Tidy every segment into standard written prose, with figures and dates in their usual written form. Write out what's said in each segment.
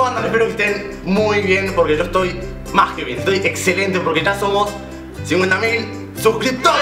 ¿cómo andan? Espero que estén muy bien, porque yo estoy más que bien, estoy excelente, porque ya somos 50.000 suscriptores.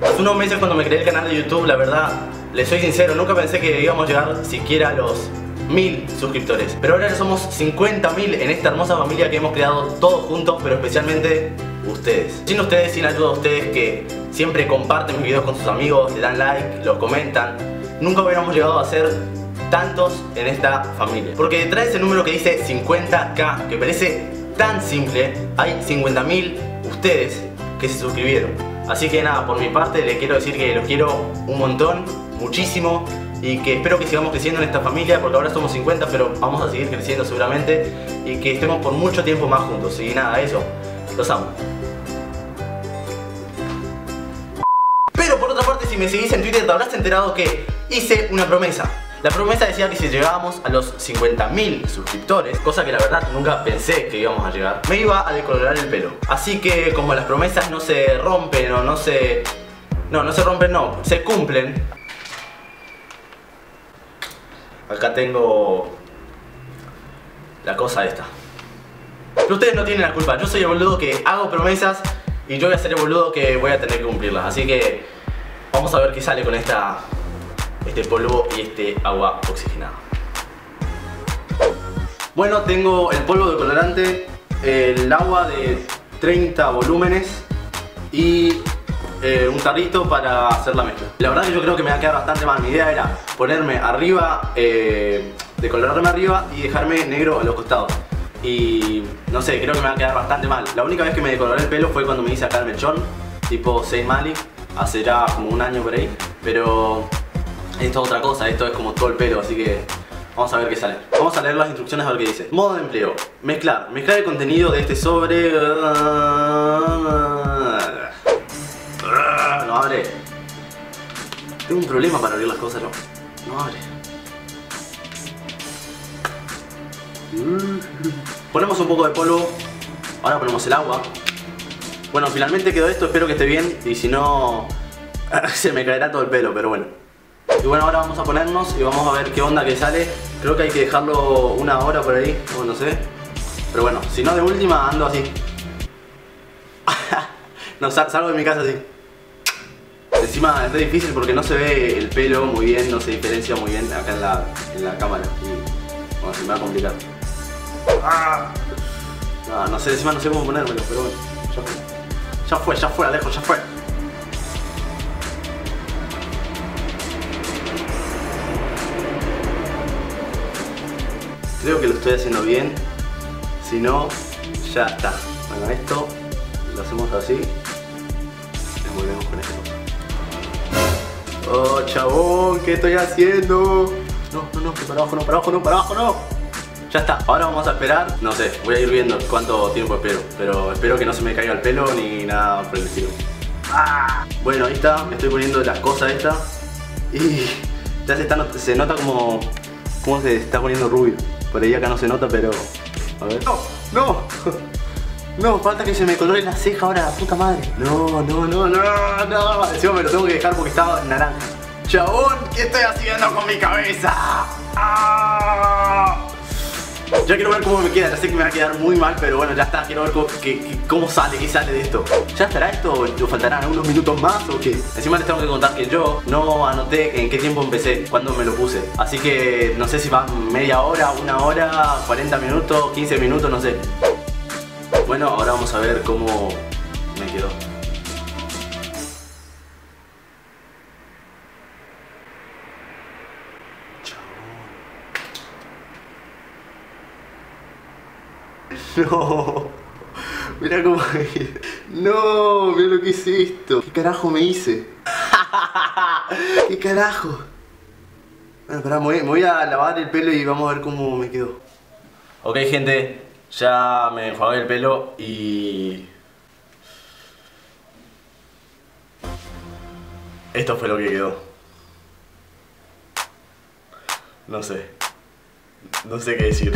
Hace unos meses cuando me creé el canal de YouTube, la verdad, les soy sincero, nunca pensé que íbamos a llegar siquiera a los 1000 suscriptores. Pero ahora ya somos 50.000 en esta hermosa familia que hemos creado todos juntos, pero especialmente ustedes. Sin ustedes, sin ayuda de ustedes que siempre comparten mis videos con sus amigos, le dan like, los comentan, nunca hubiéramos llegado a ser tantos en esta familia. Porque detrás de ese número que dice 50k, que parece tan simple, hay 50.000 ustedes que se suscribieron. Así que nada, por mi parte les quiero decir que los quiero un montón, muchísimo, y que espero que sigamos creciendo en esta familia, porque ahora somos 50, pero vamos a seguir creciendo seguramente, y que estemos por mucho tiempo más juntos. Y nada, eso, los amo. Pero por otra parte, si me seguís en Twitter te habrás enterado que hice una promesa. La promesa decía que si llegábamos a los 50.000 suscriptores, cosa que la verdad nunca pensé que íbamos a llegar, me iba a decolorar el pelo. Así que como las promesas no se rompen o se cumplen. Acá tengo la cosa esta. Pero ustedes no tienen la culpa, yo soy el boludo que hago promesas y yo voy a ser el boludo que voy a tener que cumplirlas. Así que vamos a ver qué sale con esta... este polvo y este agua oxigenada. Bueno, tengo el polvo de colorante, el agua de 30 volúmenes y un tarrito para hacer la mezcla. La verdad que yo creo que me va a quedar bastante mal. Mi idea era ponerme arriba, decolorarme arriba y dejarme negro a los costados. Y no sé, creo que me va a quedar bastante mal. La única vez que me decoloré el pelo fue cuando me hice acá el mechón, tipo Seymali, hace ya como un año por ahí. Pero... esto es otra cosa, esto es como todo el pelo, así que vamos a ver qué sale. Vamos a leer las instrucciones a ver qué dice. Modo de empleo, mezclar el contenido de este sobre. No abre. Tengo un problema para abrir las cosas, no abre. Ponemos un poco de polvo, ahora ponemos el agua. Bueno, finalmente quedó esto, espero que esté bien y si no se me caerá todo el pelo, pero bueno. Y bueno, ahora vamos a ponernos y vamos a ver qué onda que sale. Creo que hay que dejarlo una hora por ahí, o no sé. Pero bueno, si no de última ando así. No, salgo de mi casa así. Encima es difícil porque no se ve el pelo muy bien, no se diferencia muy bien acá en la cámara. Y bueno, se me va a complicar. No sé, encima no sé cómo ponérmelo, pero bueno, ya fue. Ya fue, Alejo, ya fue. Creo que lo estoy haciendo bien, si no, ya está. Bueno, esto lo hacemos así, envolvemos con esto. Oh, chabón, ¿qué estoy haciendo? No, que para abajo no. Ya está, ahora vamos a esperar, no sé, voy a ir viendo cuánto tiempo espero, pero espero que no se me caiga el pelo ni nada por el estilo. Bueno, ahí está, me estoy poniendo las cosas estas y ya se nota como se está poniendo rubio. Por ahí acá no se nota, pero... a ver... ¡No! Falta que se me colore la ceja ahora, puta madre. No. Encima me lo tengo que dejar porque estaba naranja. ¡Chabón! ¿Qué estoy haciendo con mi cabeza? ¡Ah! Ya quiero ver cómo me queda, ya sé que me va a quedar muy mal, pero bueno, ya está, quiero ver qué sale de esto. ¿Ya estará esto o faltarán unos minutos más o qué? Encima les tengo que contar que yo no anoté en qué tiempo empecé, cuándo me lo puse. Así que no sé si va media hora, una hora, 40 minutos, 15 minutos, no sé. Bueno, ahora vamos a ver cómo me quedó. No, mira cómo me quedé. No, mira lo que hice esto. ¿Qué carajo me hice? ¿Qué carajo? Bueno, pará, me voy a lavar el pelo y vamos a ver cómo me quedó. Ok, gente, ya me enjuagué el pelo y... esto fue lo que quedó. No sé qué decir.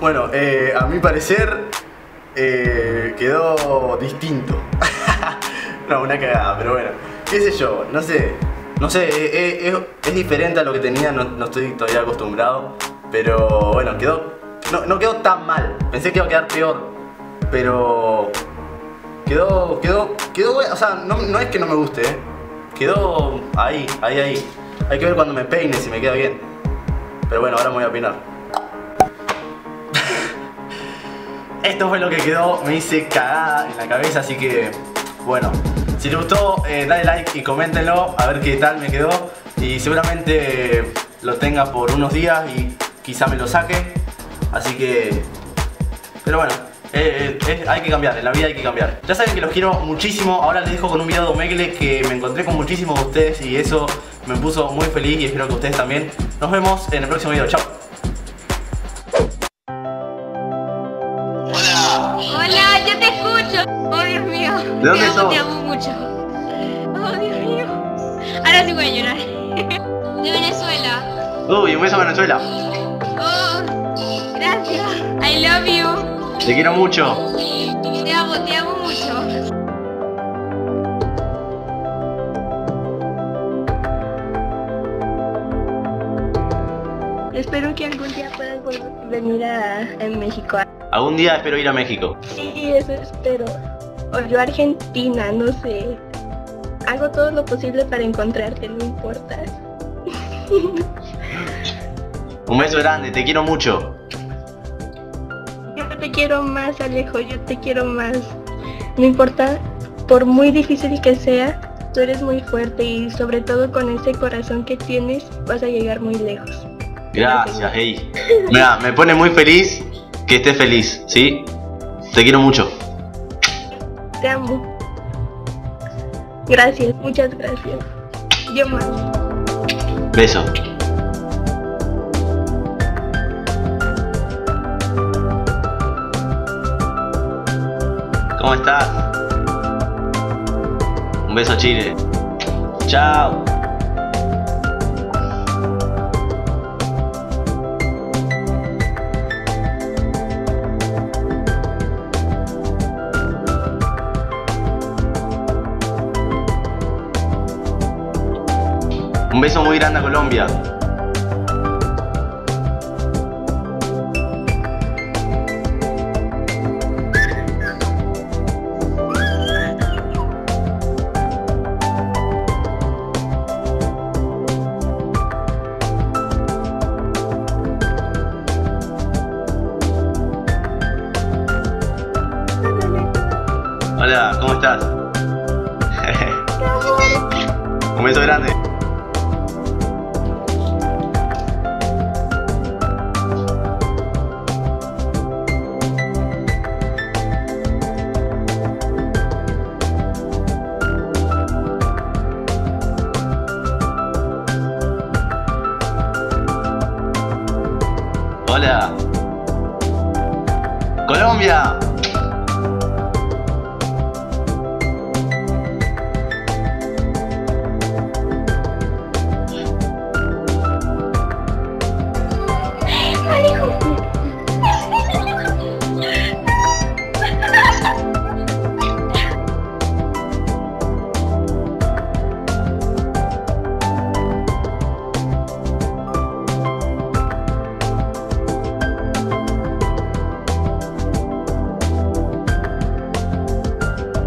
Bueno, a mi parecer quedó distinto. No, una cagada, pero bueno, qué sé yo, no sé. No sé, es diferente a lo que tenía, no estoy todavía acostumbrado. Pero bueno, quedó, no quedó tan mal. Pensé que iba a quedar peor, pero quedó, o sea, no es que no me guste, ¿eh? Quedó ahí. Hay que ver cuando me peine si me queda bien. Pero bueno, ahora me voy a opinar. Esto fue lo que quedó, me hice cagada en la cabeza, así que bueno. Si te gustó, dale like y coméntenlo a ver qué tal me quedó. Y seguramente lo tenga por unos días y quizá me lo saque. Así que... pero bueno, hay que cambiar, en la vida hay que cambiar. Ya saben que los quiero muchísimo. Ahora les dejo con un video de Omegle que me encontré con muchísimos de ustedes y eso me puso muy feliz y espero que ustedes también. Nos vemos en el próximo video, chao. Hola. Hola, yo te escucho. Oh, Dios mío. ¿De dónde sos? Te amo mucho. Oh, Dios mío. Ahora sí voy a llorar. De Venezuela. Uy, un beso a Venezuela. Oh, gracias. I love you. Te quiero mucho. Te amo mucho. Espero que algún día puedas venir a México. Algún día espero ir a México. Sí, eso espero. O yo a Argentina, no sé. Hago todo lo posible para encontrarte, no importa. Un beso grande, te quiero mucho. Yo te quiero más, Alejo, yo te quiero más. No importa, por muy difícil que sea, tú eres muy fuerte y sobre todo con ese corazón que tienes vas a llegar muy lejos. Gracias, hey. Mira, me pone muy feliz que estés feliz, ¿sí? Te quiero mucho. Te amo. Gracias, muchas gracias. Yo más. Beso. ¿Cómo estás? Un beso, Chile. Chao. Un beso muy grande a Colombia. Hola, ¿cómo estás? Un beso grande. Hola, Colombia.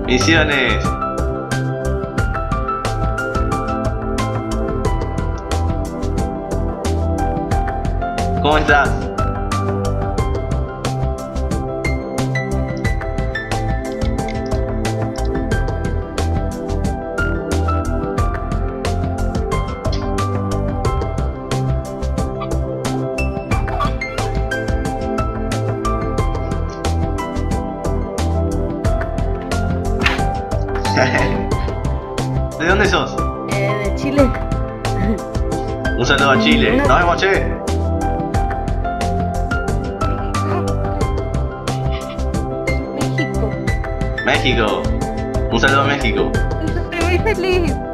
Misiones. ¿Cómo estás? ¿De dónde sos? De Chile. Un saludo a Chile. Nos vemos, che. México. México. Un saludo a México. Estoy muy feliz.